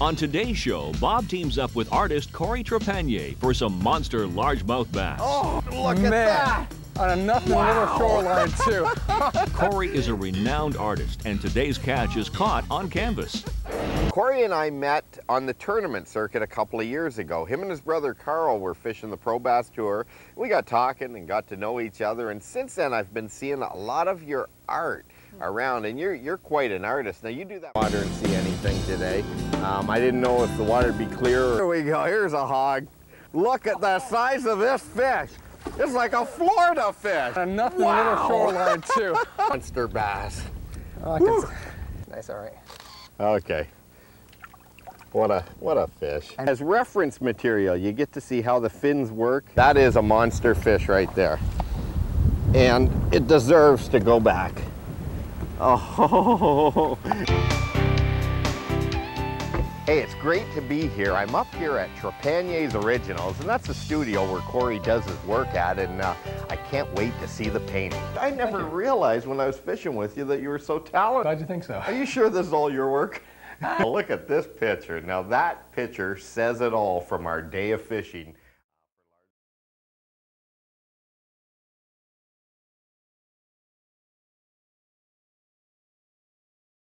On today's show, Bob teams up with artist Cory Trepanier for some monster largemouth bass. Oh, look at that! On a nothing little shoreline, too. Cory is a renowned artist, and today's catch is caught on canvas. Cory and I met on the tournament circuit a couple of years ago. Him and his brother Carl were fishing the Pro Bass Tour. We got talking and got to know each other, and since then I've been seeing a lot of your art around, and you're quite an artist. Now, you do that water and see anything today. I didn't know if the water would be clear. Here we go, here's a hog. Look at the size of this fish. It's like a Florida fish. And nothing little shoreline, too. Monster bass. Oh, nice, all right. Okay. What a fish. As reference material, you get to see how the fins work. That is a monster fish right there. And it deserves to go back. Oh. Hey, it's great to be here. I'm up here at Trepanier's Originals, and that's a studio where Cory does his work at, and I can't wait to see the painting. I never realized when I was fishing with you that you were so talented. Glad you think so. Are you sure this is all your work? Look at this picture. Now that picture says it all from our day of fishing.